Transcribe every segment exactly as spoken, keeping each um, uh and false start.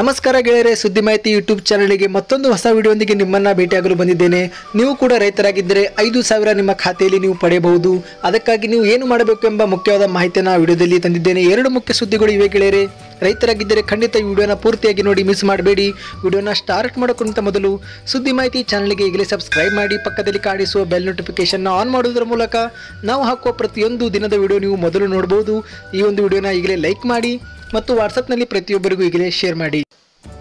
ನಮಸ್ಕಾರ ಗೆಳೆಯರೇ, ಸುದ್ದಿ ಮಾಹಿತಿ ಯೂಟ್ಯೂಬ್ ಚಾನಲ್ಗೆ ಮತ್ತೊಂದು ಹೊಸ ವಿಡಿಯೋದೊಂದಿಗೆ ನಿಮ್ಮನ್ನು ಭೇಟಿಯಾಗಲು ಬಂದಿದ್ದೇನೆ. ನೀವು ಕೂಡ ರೈತರಾಗಿದ್ದರೆ ಐದು ಸಾವಿರ ನಿಮ್ಮ ಖಾತೆಯಲ್ಲಿ ನೀವು ಪಡೆಯಬಹುದು. ಅದಕ್ಕಾಗಿ ನೀವು ಏನು ಮಾಡಬೇಕು ಎಂಬ ಮುಖ್ಯವಾದ ಮಾಹಿತಿಯನ್ನು ವಿಡಿಯೋದಲ್ಲಿ ತಂದಿದ್ದೇನೆ. ಎರಡು ಮುಖ್ಯ ಸುದ್ದಿಗಳು ಇವೆ ಗೆಳೆಯರೇ. ರೈತರಾಗಿದ್ದರೆ ಖಂಡಿತ ವಿಡಿಯೋನ ಪೂರ್ತಿಯಾಗಿ ನೋಡಿ, ಮಿಸ್ ಮಾಡಬೇಡಿ. ವಿಡಿಯೋನ ಸ್ಟಾರ್ಟ್ ಮಾಡೋಕ್ಕಿಂತ ಮೊದಲು ಸುದ್ದಿ ಮಾಹಿತಿ ಚಾನಲ್ಗೆ ಈಗಲೇ ಸಬ್ಸ್ಕ್ರೈಬ್ ಮಾಡಿ, ಪಕ್ಕದಲ್ಲಿ ಕಾಣಿಸುವ ಬೆಲ್ ನೋಟಿಫಿಕೇಷನ್ನ ಆನ್ ಮಾಡೋದರ ಮೂಲಕ ನಾವು ಹಾಕುವ ಪ್ರತಿಯೊಂದು ದಿನದ ವಿಡಿಯೋ ನೀವು ಮೊದಲು ನೋಡಬಹುದು. ಈ ಒಂದು ವಿಡಿಯೋನ ಈಗಲೇ ಲೈಕ್ ಮಾಡಿ ಮತ್ತು ವಾಟ್ಸಪ್ನಲ್ಲಿ ಪ್ರತಿಯೊಬ್ಬರಿಗೂ ಈಗಲೇ ಶೇರ್ ಮಾಡಿ.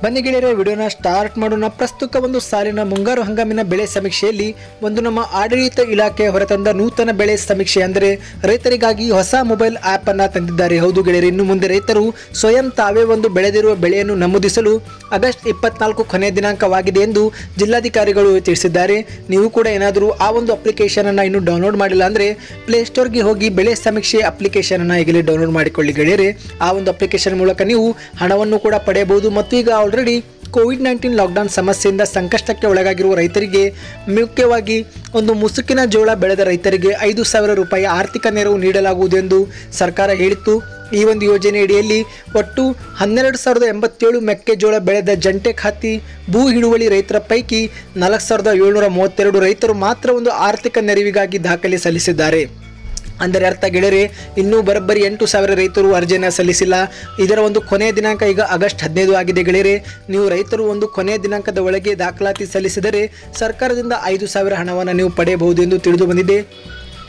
ಬನ್ನಿ ಗೆಳೆಯರೆ, ವಿಡಿಯೋನ ಸ್ಟಾರ್ಟ್ ಮಾಡೋಣ. ಪ್ರಸ್ತುತ ಒಂದು ಸಾಲಿನ ಮುಂಗಾರು ಹಂಗಾಮಿನ ಬೆಳೆ ಸಮೀಕ್ಷೆಯಲ್ಲಿ ಒಂದು ನಮ್ಮ ಆಡಳಿತ ಇಲಾಖೆ ಹೊರತಂದ ನೂತನ ಬೆಳೆ ಸಮೀಕ್ಷೆ ಅಂದರೆ ರೈತರಿಗಾಗಿ ಹೊಸ ಮೊಬೈಲ್ ಆ್ಯಪನ್ನು ತಂದಿದ್ದಾರೆ. ಹೌದು ಗೆಳೆಯರೆ, ಇನ್ನು ಮುಂದೆ ರೈತರು ಸ್ವಯಂ ತಾವೇ ಒಂದು ಬೆಳೆದಿರುವ ಬೆಳೆಯನ್ನು ನಮೂದಿಸಲು ಆಗಸ್ಟ್ ಇಪ್ಪತ್ನಾಲ್ಕು ಕೊನೆಯ ದಿನಾಂಕವಾಗಿದೆ ಎಂದು ಜಿಲ್ಲಾಧಿಕಾರಿಗಳು ತಿಳಿಸಿದ್ದಾರೆ. ನೀವು ಕೂಡ ಏನಾದರೂ ಆ ಒಂದು ಅಪ್ಲಿಕೇಶನನ್ನು ಇನ್ನೂ ಡೌನ್ಲೋಡ್ ಮಾಡಿಲ್ಲ ಅಂದರೆ ಪ್ಲೇಸ್ಟೋರ್ಗೆ ಹೋಗಿ ಬೆಳೆ ಸಮೀಕ್ಷೆ ಅಪ್ಲಿಕೇಶನನ್ನು ಈಗಲೇ ಡೌನ್ಲೋಡ್ ಮಾಡಿಕೊಳ್ಳಿ ಗೆಳೆಯರೆ. ಆ ಒಂದು ಅಪ್ಲಿಕೇಶನ್ ಮೂಲಕ ನೀವು ಹಣವನ್ನು ಕೂಡ ಪಡೆಯಬಹುದು. ಮತ್ತು ಈಗ ಆಲ್ರೆಡಿ ಕೋವಿಡ್ ನೈನ್ಟೀನ್ ಲಾಕ್ಡೌನ್ ಸಮಸ್ಯೆಯಿಂದ ಸಂಕಷ್ಟಕ್ಕೆ ಒಳಗಾಗಿರುವ ರೈತರಿಗೆ ಮುಖ್ಯವಾಗಿ ಒಂದು ಮುಸುಕಿನ ಜೋಳ ಬೆಳೆದ ರೈತರಿಗೆ ಐದು ಸಾವಿರ ರೂಪಾಯಿ ಆರ್ಥಿಕ ನೆರವು ನೀಡಲಾಗುವುದೆಂದು ಸರ್ಕಾರ ಹೇಳಿತ್ತು. ಈ ಒಂದು ಯೋಜನೆಯಡಿಯಲ್ಲಿ ಒಟ್ಟು ಹನ್ನೆರಡು ಸಾವಿರದ ಎಂಬತ್ತೇಳು ಮೆಕ್ಕೆಜೋಳ ಬೆಳೆದ ಜಂಟೆ ಖಾತಿ ಭೂ ಹಿಡುವಳಿ ರೈತರ ಪೈಕಿ ನಾಲ್ಕು ಸಾವಿರದ ಏಳ್ನೂರ ಮೂವತ್ತೆರಡು ರೈತರು ಮಾತ್ರ ಒಂದು ಆರ್ಥಿಕ ನೆರವಿಗಾಗಿ ದಾಖಲೆ ಸಲ್ಲಿಸಿದ್ದಾರೆ. ಅಂದರೆ ಅರ್ಥ ಗೆಳೆಯರೆ, ಇನ್ನೂ ಬರೋಬ್ಬರಿ ಎಂಟು ಸಾವಿರ ರೈತರು ಅರ್ಜಿಯನ್ನು ಸಲ್ಲಿಸಿಲ್ಲ. ಇದರ ಒಂದು ಕೊನೆಯ ದಿನಾಂಕ ಈಗ ಆಗಸ್ಟ್ ಹದಿನೈದು ಆಗಿದೆ ಗೆಳೆಯರೆ. ನೀವು ರೈತರು ಒಂದು ಕೊನೆಯ ದಿನಾಂಕದ ಒಳಗೆ ದಾಖಲಾತಿ ಸಲ್ಲಿಸಿದರೆ ಸರ್ಕಾರದಿಂದ ಐದು ಸಾವಿರ ಹಣವನ್ನು ನೀವು ಪಡೆಯಬಹುದು ಎಂದು ತಿಳಿದು ಬಂದಿದೆ.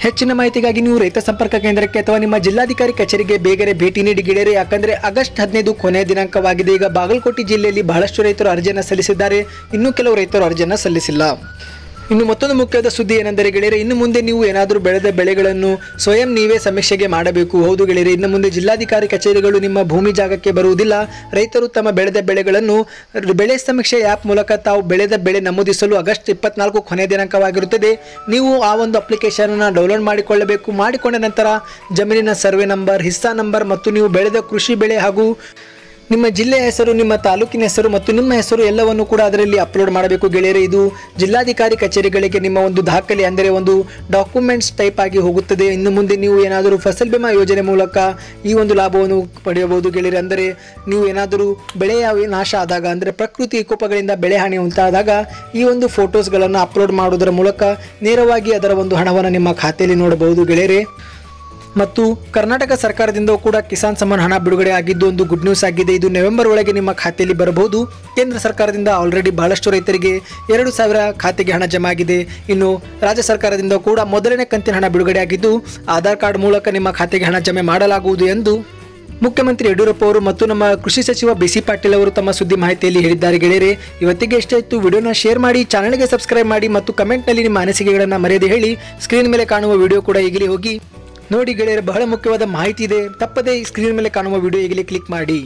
ಹೆಚ್ಚಿನ ಮಾಹಿತಿಗಾಗಿ ನೀವು ರೈತ ಸಂಪರ್ಕ ಕೇಂದ್ರಕ್ಕೆ ಅಥವಾ ನಿಮ್ಮ ಜಿಲ್ಲಾಧಿಕಾರಿ ಕಚೇರಿಗೆ ಬೇಗನೆ ಭೇಟಿ ನೀಡಿ ಗೆಳೆಯರೆ. ಯಾಕಂದರೆ ಆಗಸ್ಟ್ ಹದಿನೈದು ಕೊನೆಯ ದಿನಾಂಕವಾಗಿದೆ. ಈಗ ಬಾಗಲಕೋಟೆ ಜಿಲ್ಲೆಯಲ್ಲಿ ಬಹಳಷ್ಟು ರೈತರು ಅರ್ಜಿಯನ್ನು ಸಲ್ಲಿಸಿದ್ದಾರೆ, ಇನ್ನೂ ಕೆಲವು ರೈತರು ಅರ್ಜಿಯನ್ನು ಸಲ್ಲಿಸಿಲ್ಲ. ಇನ್ನು ಮತ್ತೊಂದು ಮುಖ್ಯವಾದ ಸುದ್ದಿ ಏನೆಂದರೆ ಗೆಳೆಯರೆ, ಇನ್ನು ಮುಂದೆ ನೀವು ಏನಾದರೂ ಬೆಳೆದ ಬೆಳೆಗಳನ್ನು ಸ್ವಯಂ ನೀವೇ ಸಮೀಕ್ಷೆಗೆ ಮಾಡಬೇಕು. ಹೌದು ಗೆಳೆಯರೆ, ಇನ್ನು ಮುಂದೆ ಜಿಲ್ಲಾಧಿಕಾರಿ ಕಚೇರಿಗಳು ನಿಮ್ಮ ಭೂಮಿ ಜಾಗಕ್ಕೆ ಬರುವುದಿಲ್ಲ. ರೈತರು ತಮ್ಮ ಬೆಳೆದ ಬೆಳೆಗಳನ್ನು ಬೆಳೆ ಸಮೀಕ್ಷೆ ಆ್ಯಪ್ ಮೂಲಕ ತಾವು ಬೆಳೆದ ಬೆಳೆ ನಮೂದಿಸಲು ಆಗಸ್ಟ್ ಇಪ್ಪತ್ನಾಲ್ಕು ಕೊನೆಯ ದಿನಾಂಕವಾಗಿರುತ್ತದೆ. ನೀವು ಆ ಒಂದು ಅಪ್ಲಿಕೇಶನನ್ನು ಡೌನ್ಲೋಡ್ ಮಾಡಿಕೊಳ್ಳಬೇಕು. ಮಾಡಿಕೊಂಡ ನಂತರ ಜಮೀನಿನ ಸರ್ವೆ ನಂಬರ್, ಹಿಸ್ಸಾ ನಂಬರ್ ಮತ್ತು ನೀವು ಬೆಳೆದ ಕೃಷಿ ಬೆಳೆ ಹಾಗೂ ನಿಮ್ಮ ಜಿಲ್ಲೆಯ ಹೆಸರು, ನಿಮ್ಮ ತಾಲೂಕಿನ ಹೆಸರು ಮತ್ತು ನಿಮ್ಮ ಹೆಸರು ಎಲ್ಲವನ್ನು ಕೂಡ ಅದರಲ್ಲಿ ಅಪ್ಲೋಡ್ ಮಾಡಬೇಕು ಗೆಳೆಯರೆ. ಇದು ಜಿಲ್ಲಾಧಿಕಾರಿ ಕಚೇರಿಗಳಿಗೆ ನಿಮ್ಮ ಒಂದು ದಾಖಲೆ ಅಂದರೆ ಒಂದು ಡಾಕ್ಯುಮೆಂಟ್ಸ್ ಟೈಪ್ ಆಗಿ ಹೋಗುತ್ತದೆ. ಇನ್ನು ಮುಂದೆ ನೀವು ಏನಾದರೂ ಫಸಲ್ ಬಿಮಾ ಯೋಜನೆ ಮೂಲಕ ಈ ಒಂದು ಲಾಭವನ್ನು ಪಡೆಯಬಹುದು ಗೆಳೆಯರೆ. ಅಂದರೆ ನೀವು ಏನಾದರೂ ಬೆಳೆಯ ನಾಶ ಆದಾಗ, ಅಂದರೆ ಪ್ರಕೃತಿ ವಿಕೋಪಗಳಿಂದ ಬೆಳೆ ಹಾನಿ ಉಂಟಾದಾಗ ಈ ಒಂದು ಫೋಟೋಸ್ಗಳನ್ನು ಅಪ್ಲೋಡ್ ಮಾಡುವುದರ ಮೂಲಕ ನೇರವಾಗಿ ಅದರ ಒಂದು ಹಣವನ್ನು ನಿಮ್ಮ ಖಾತೆಯಲ್ಲಿ ನೋಡಬಹುದು ಗೆಳೆಯರೆ. ಮತ್ತು ಕರ್ನಾಟಕ ಸರ್ಕಾರದಿಂದ ಕೂಡ ಕಿಸಾನ್ ಸಮ್ಮಾನ್ ಹಣ ಬಿಡುಗಡೆ ಆಗಿದ್ದು ಒಂದು ಗುಡ್ ನ್ಯೂಸ್ ಆಗಿದೆ. ಇದು ನವೆಂಬರ್ ಒಳಗೆ ನಿಮ್ಮ ಖಾತೆಯಲ್ಲಿ ಬರಬಹುದು. ಕೇಂದ್ರ ಸರ್ಕಾರದಿಂದ ಆಲ್ರೆಡಿ ಬಹಳಷ್ಟು ರೈತರಿಗೆ ಎರಡು ಸಾವಿರ ಖಾತೆಗೆ ಹಣ ಜಮಾ ಆಗಿದೆ. ಇನ್ನು ರಾಜ್ಯ ಸರ್ಕಾರದಿಂದ ಕೂಡ ಮೊದಲನೇ ಕಂತಿನ ಹಣ ಬಿಡುಗಡೆ ಆಗಿದ್ದು ಆಧಾರ್ ಕಾರ್ಡ್ ಮೂಲಕ ನಿಮ್ಮ ಖಾತೆಗೆ ಹಣ ಜಮೆ ಮಾಡಲಾಗುವುದು ಎಂದು ಮುಖ್ಯಮಂತ್ರಿ ಯಡಿಯೂರಪ್ಪ ಅವರು ಮತ್ತು ನಮ್ಮ ಕೃಷಿ ಸಚಿವ ಬಿಸಿ ಪಾಟೀಲ್ ಅವರು ತಮ್ಮ ಸುದ್ದಿ ಮಾಹಿತಿಯಲ್ಲಿ ಹೇಳಿದ್ದಾರೆ ಗೆಳೆಯರೆ. ಇವತ್ತಿಗೆ ಇಷ್ಟ ಇತ್ತು. ವಿಡಿಯೋನ ಶೇರ್ ಮಾಡಿ, ಚಾನಲ್ಗೆ ಸಬ್ಸ್ಕ್ರೈಬ್ ಮಾಡಿ ಮತ್ತು ಕಮೆಂಟ್ನಲ್ಲಿ ನಿಮ್ಮ ಅನಿಸಿಕೆಗಳನ್ನು ಮರೆಯದೆ ಹೇಳಿ. ಸ್ಕ್ರೀನ್ ಮೇಲೆ ಕಾಣುವ ವಿಡಿಯೋ ಕೂಡ ಈಗಲೇ ಹೋಗಿ ನೋಡಿ ಗೆಳೆಯರೆ, ಬಹಳ ಮುಖ್ಯವಾದ ಮಾಹಿತಿ ಇದೆ. ತಪ್ಪದೇ ಸ್ಕ್ರೀನ್ ಮೇಲೆ ಕಾಣುವ ವಿಡಿಯೋ ಈಗಲೇ ಕ್ಲಿಕ್ ಮಾಡಿ.